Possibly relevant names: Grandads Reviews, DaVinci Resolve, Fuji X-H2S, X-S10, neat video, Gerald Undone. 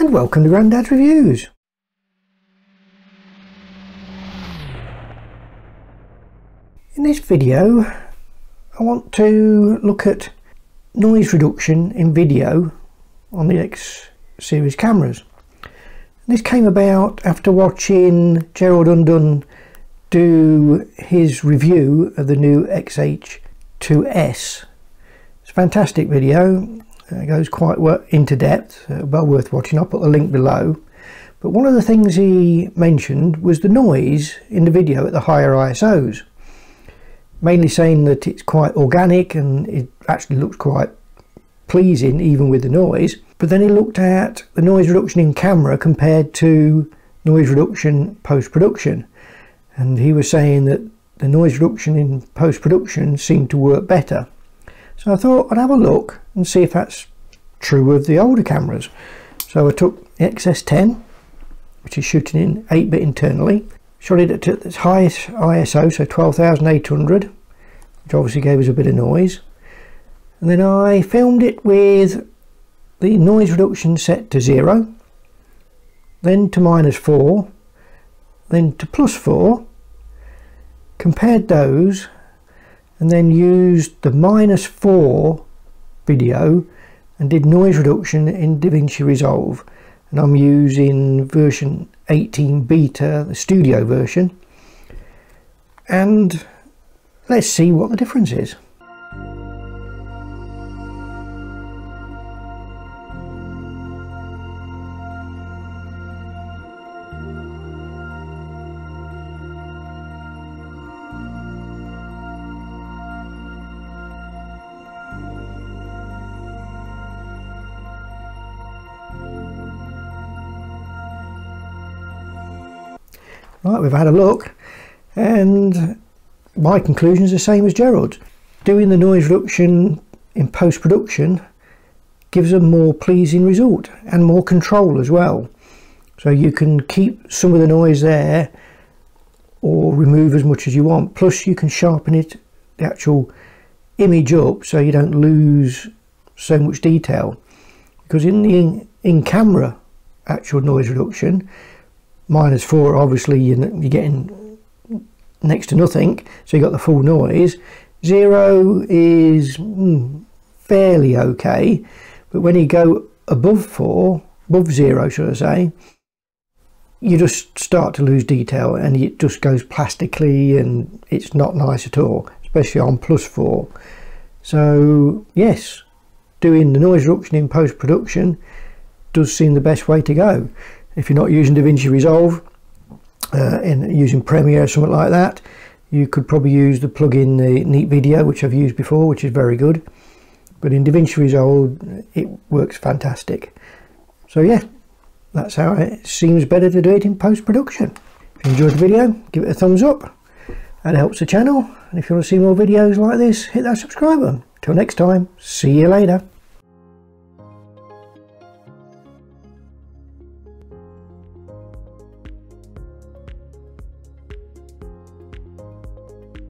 and welcome to Grandads Reviews. In this video I want to look at noise reduction in video on the X series cameras. This came about after watching Gerald Undone do his review of the new XH2S. It's a fantastic video. It goes quite into depth, well worth watching. I'll put the link below. But one of the things he mentioned was the noise in the video at the higher ISOs, mainly saying that it's quite organic and it actually looks quite pleasing even with the noise. But then he looked at the noise reduction in camera compared to noise reduction post-production, and he was saying that the noise reduction in post-production seemed to work better. So I thought I'd have a look and see if that's true of the older cameras. So I took the XS10, which is shooting in 8-bit internally, shot it at its highest ISO, so 12,800, which obviously gave us a bit of noise. And then I filmed it with the noise reduction set to 0, then to -4, then to +4, compared those, and then used the -4 video and did noise reduction in DaVinci Resolve. And I'm using version 18 beta, the studio version, and let's see what the difference is. Right, we've had a look, and my conclusion is the same as Gerald's. Doing the noise reduction in post-production gives a more pleasing result and more control as well. So you can keep some of the noise there or remove as much as you want. Plus you can sharpen it, the actual image up, so you don't lose so much detail. Because in the in-camera actual noise reduction, -4, obviously you're getting next to nothing, so you got the full noise. 0 is fairly okay, but when you go above 0, should I say, you just start to lose detail and it just goes plastically and it's not nice at all, especially on +4. So yes, doing the noise reduction in post-production does seem the best way to go. If you're not using DaVinci Resolve and using Premiere or something like that, you could probably use the plugin, the Neat Video, which I've used before, which is very good. But in DaVinci Resolve, it works fantastic. So yeah, that's how it seems better to do it in post-production. If you enjoyed the video, give it a thumbs up. That helps the channel. And if you want to see more videos like this, hit that subscribe button. Till next time, see you later.